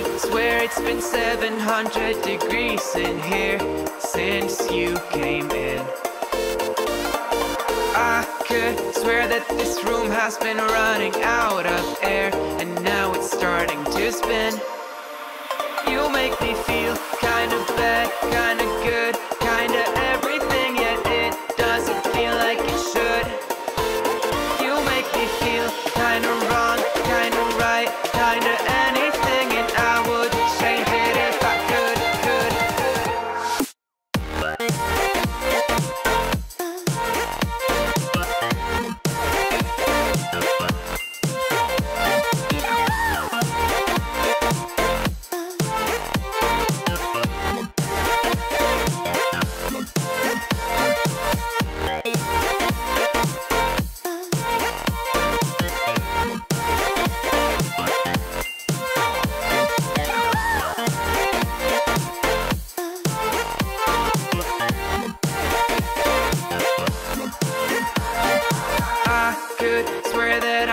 could swear it's been 700 degrees in here since you came in. I could swear that this room has been running out of air, and now it's starting to spin. You make me feel kinda bad, kinda good, kinda everything, yet it doesn't feel like it should. You make me feel kinda wrong, kinda right, kinda anything, and I would change it if I could.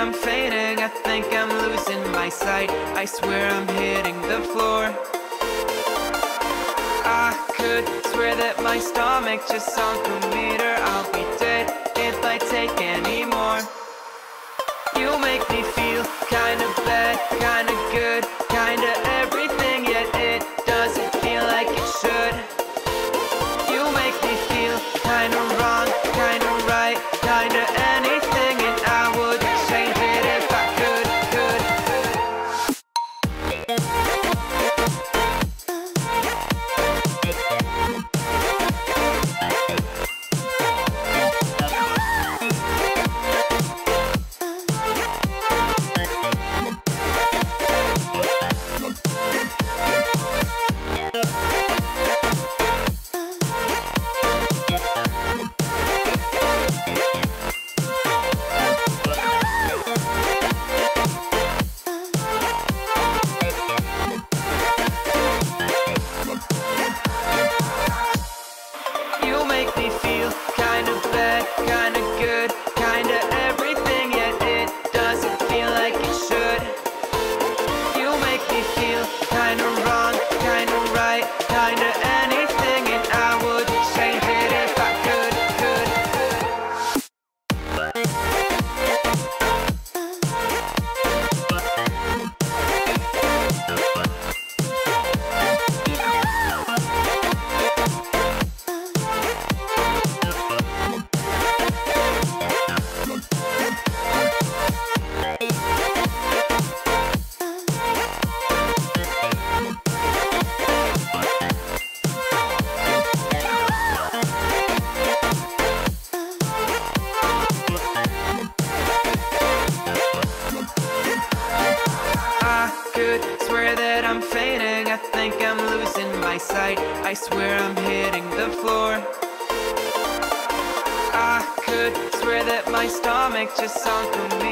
I'm fading, I think I'm losing my sight, I swear I'm hitting the floor. I could swear that my stomach just sunk a meter, I'll be dead if I take any more. You make me feel kinda bad, kinda good, kinda everything, yet it doesn't feel like it should. You make me feel kinda wrong, kinda right, kinda anything, and I would change it if I could. I'm fading, I think I'm losing my sight, I swear I'm hitting the floor. I could swear that my stomach just sunk a meter.